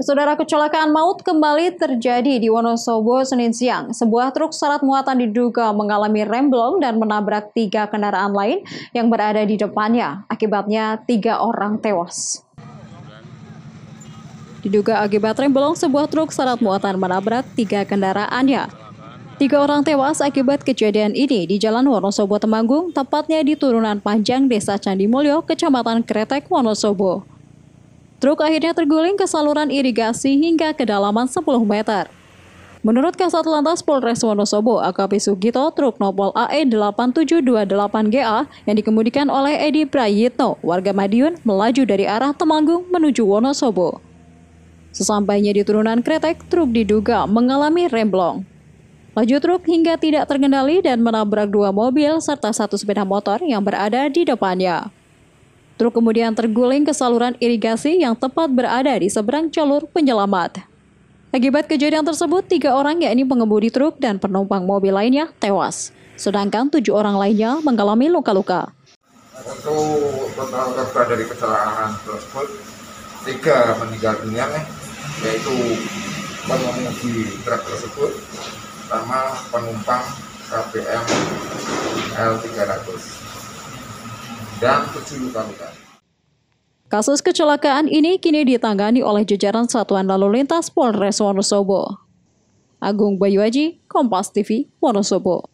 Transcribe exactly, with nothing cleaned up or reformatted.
Saudara, kecelakaan maut kembali terjadi di Wonosobo Senin siang. Sebuah truk syarat muatan diduga mengalami remblong dan menabrak tiga kendaraan lain yang berada di depannya. Akibatnya tiga orang tewas. Diduga akibat remblong, sebuah truk syarat muatan menabrak tiga kendaraannya. Tiga orang tewas akibat kejadian ini di Jalan Wonosobo Temanggung, tepatnya di turunan panjang Desa Candimulyo, Kecamatan Kertek, Wonosobo. Truk akhirnya terguling ke saluran irigasi hingga kedalaman sepuluh meter. Menurut Kasat Lantas Polres Wonosobo, A K P Sugito, truk nopol A E delapan tujuh dua delapan G A yang dikemudikan oleh Edi Prayitno, warga Madiun, melaju dari arah Temanggung menuju Wonosobo. Sesampainya di turunan Kertek, truk diduga mengalami remblong. Laju truk hingga tidak terkendali dan menabrak dua mobil serta satu sepeda motor yang berada di depannya. Truk kemudian terguling ke saluran irigasi yang tepat berada di seberang jalur penyelamat. Akibat kejadian tersebut, tiga orang yakni pengemudi truk dan penumpang mobil lainnya tewas. Sedangkan tujuh orang lainnya mengalami luka-luka. Untuk total korban dari kecelakaan tersebut, tiga meninggal dunia, yaitu pengemudi truk tersebut, sama penumpang K B M L tiga ratus. Kasus kecelakaan ini kini ditangani oleh jajaran Satuan Lalu Lintas Polres Wonosobo. Agung Bayuaji, Kompas T V, Wonosobo.